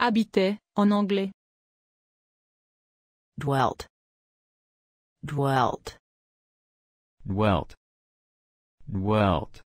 Habiter, en anglais. Dwelt. Dwelt. Dwelt. Dwelt.